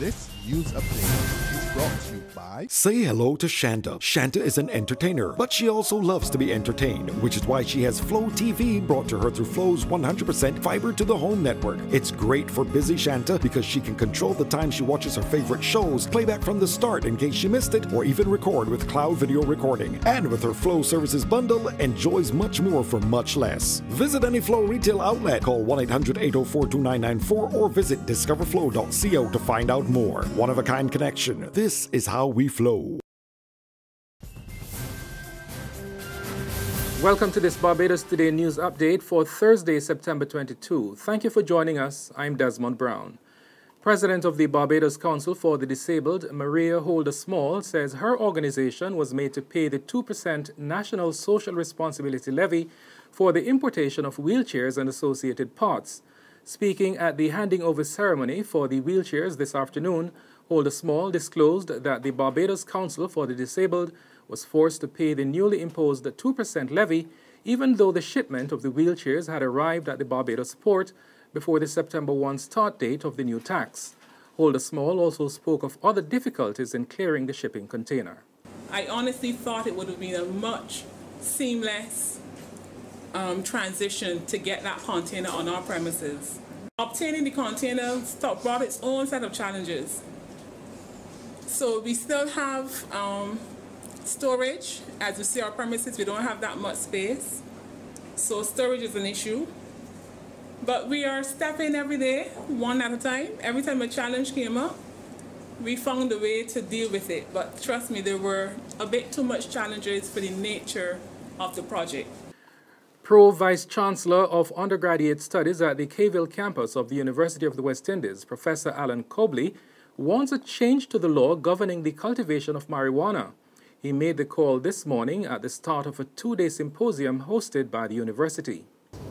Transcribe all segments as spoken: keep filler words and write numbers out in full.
This news update is brought to you by... Say hello to Shanta. Shanta is an entertainer, but she also loves to be entertained, which is why she has Flow T V brought to her through Flow's one hundred percent fiber-to-the-home network. It's great for busy Shanta because she can control the time she watches her favorite shows, playback from the start in case she missed it, or even record with cloud video recording. And with her Flow Services bundle, enjoys much more for much less. Visit any Flow retail outlet. Call one eight hundred, eight oh four, two nine nine four or visit discover flow dot co to find out more. One-of-a-kind connection. This is how we flow. Welcome to this Barbados Today news update for Thursday, September twenty-second. Thank you for joining us. I'm Desmond Brown. President of the Barbados Council for the Disabled, Maria Holder-Small, says her organization was made to pay the two percent National Social Responsibility Levy for the importation of wheelchairs and associated parts. Speaking at the handing over ceremony for the wheelchairs this afternoon, Holder-Small disclosed that the Barbados Council for the Disabled was forced to pay the newly imposed two percent levy, even though the shipment of the wheelchairs had arrived at the Barbados port before the September first start date of the new tax. Holder-Small also spoke of other difficulties in clearing the shipping container. I honestly thought it would have been a much seamless um, transition to get that container on our premises. Obtaining the container brought its own set of challenges. So we still have um, storage. As you see, our premises, we don't have that much space. So storage is an issue. But we are stepping every day, one at a time. Every time a challenge came up, we found a way to deal with it. But trust me, there were a bit too much challenges for the nature of the project. Pro-Vice Chancellor of Undergraduate Studies at the Cave Hill campus of the University of the West Indies, Professor Alan Cobley, wants a change to the law governing the cultivation of marijuana. He made the call this morning at the start of a two-day symposium hosted by the university.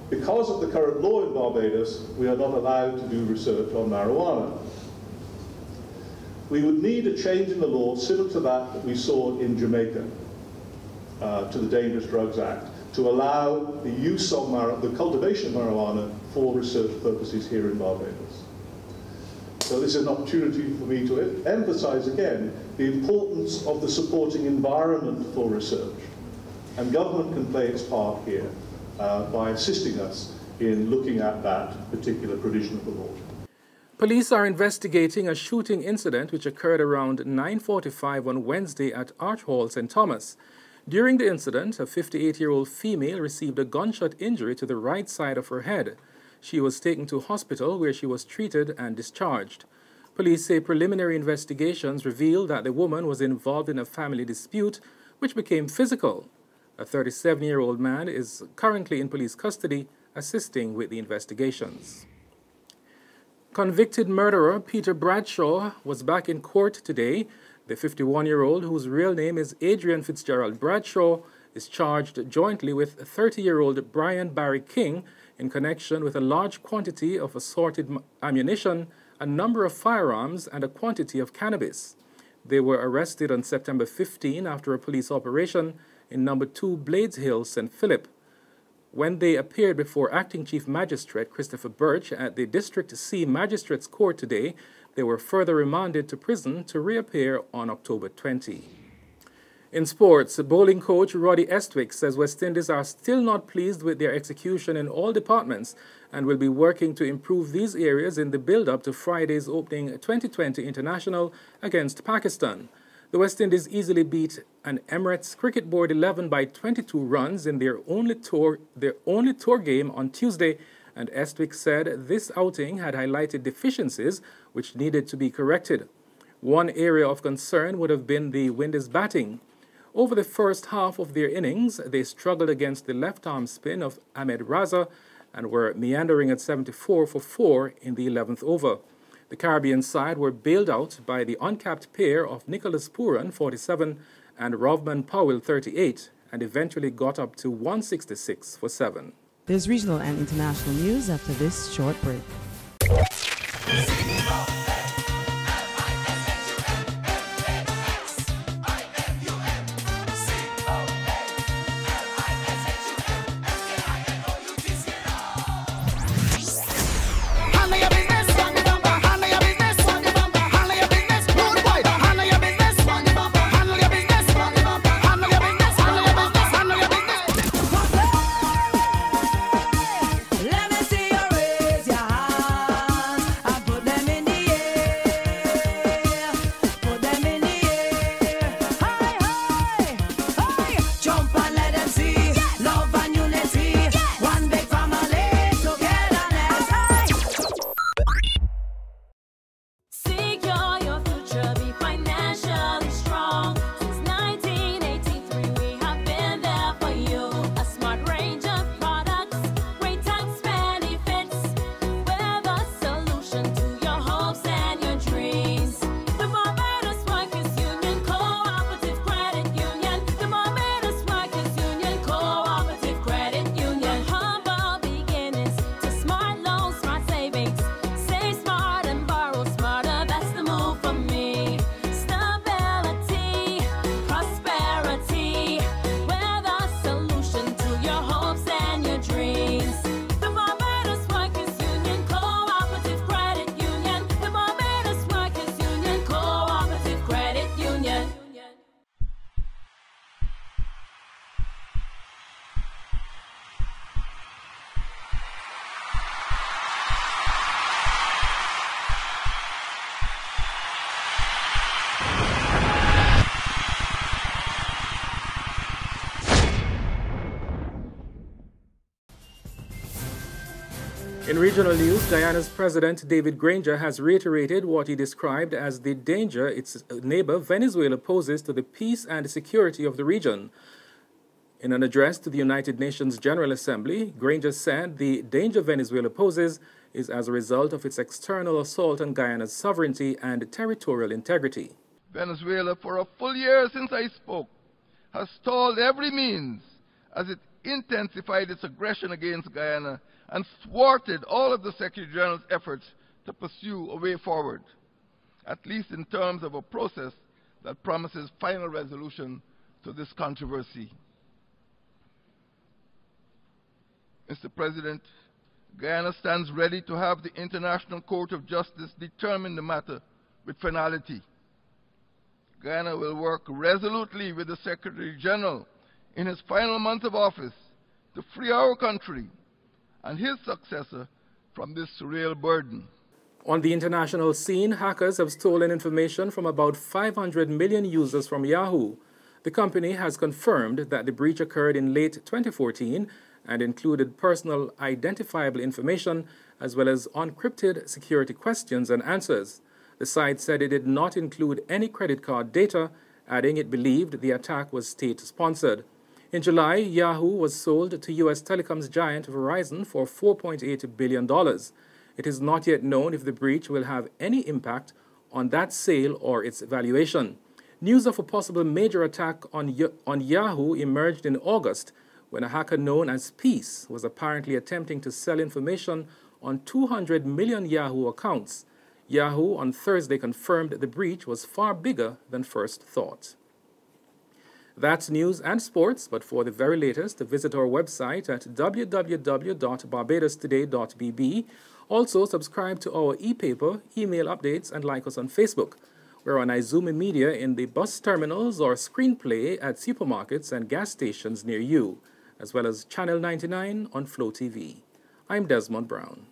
Because of the current law in Barbados, we are not allowed to do research on marijuana. We would need a change in the law similar to that that we saw in Jamaica, uh, to the Dangerous Drugs Act, to allow the use of the cultivation of marijuana for research purposes here in Barbados. So this is an opportunity for me to emphasize again the importance of the supporting environment for research, and government can play its part here. Uh, by assisting us in looking at that particular provision of the law. Police are investigating a shooting incident which occurred around nine forty-five on Wednesday at Arch Hall, Saint Thomas. During the incident, a fifty-eight-year-old female received a gunshot injury to the right side of her head. She was taken to hospital where she was treated and discharged. Police say preliminary investigations reveal that the woman was involved in a family dispute which became physical. A thirty-seven-year-old man is currently in police custody, assisting with the investigations. Convicted murderer Peter Bradshaw was back in court today. The fifty-one-year-old, whose real name is Adrian Fitzgerald Bradshaw, is charged jointly with thirty-year-old Brian Barry King in connection with a large quantity of assorted ammunition, a number of firearms, and a quantity of cannabis. They were arrested on September fifteenth after a police operation in number two Blades Hill, Saint Philip. When they appeared before Acting Chief Magistrate Christopher Birch at the District C Magistrates Court today, they were further remanded to prison to reappear on October twentieth. In sports, bowling coach Roddy Estwick says West Indies are still not pleased with their execution in all departments and will be working to improve these areas in the build-up to Friday's opening twenty twenty International against Pakistan. The West Indies easily beat an Emirates cricket board eleven by twenty-two runs in their only tour, their only tour game on Tuesday, and Estwick said this outing had highlighted deficiencies which needed to be corrected. One area of concern would have been the Windies' batting. Over the first half of their innings, they struggled against the left-arm spin of Ahmed Raza and were meandering at seventy-four for four in the eleventh over. The Caribbean side were bailed out by the uncapped pair of Nicholas Puran, forty-seven, and Rovman Powell, thirty-eight, and eventually got up to one sixty-six for seven. There's regional and international news after this short break. Regional news, Guyana's President David Granger has reiterated what he described as the danger its neighbor Venezuela poses to the peace and security of the region. In an address to the United Nations General Assembly, Granger said the danger Venezuela poses is as a result of its external assault on Guyana's sovereignty and territorial integrity. Venezuela, for a full year since I spoke, has stalled every means as it intensified its aggression against Guyana and thwarted all of the Secretary-General's efforts to pursue a way forward, at least in terms of a process that promises final resolution to this controversy. Mister President, Guyana stands ready to have the International Court of Justice determine the matter with finality. Guyana will work resolutely with the Secretary-General in his final month of office to free our country and his successor from this surreal burden. On the international scene, hackers have stolen information from about five hundred million users from Yahoo. The company has confirmed that the breach occurred in late twenty fourteen and included personal identifiable information as well as unencrypted security questions and answers. The site said it did not include any credit card data, adding it believed the attack was state-sponsored. In July, Yahoo was sold to U S telecoms giant Verizon for four point eight billion dollars. It is not yet known if the breach will have any impact on that sale or its valuation. News of a possible major attack on, on Yahoo emerged in August, when a hacker known as Peace was apparently attempting to sell information on two hundred million Yahoo accounts. Yahoo on Thursday confirmed the breach was far bigger than first thought. That's news and sports, but for the very latest, visit our website at w w w dot barbados today dot b b. Also, subscribe to our e-paper, email updates, and like us on Facebook. We're on Izumi Media in the bus terminals or Screenplay at supermarkets and gas stations near you, as well as Channel ninety-nine on Flow T V. I'm Desmond Brown.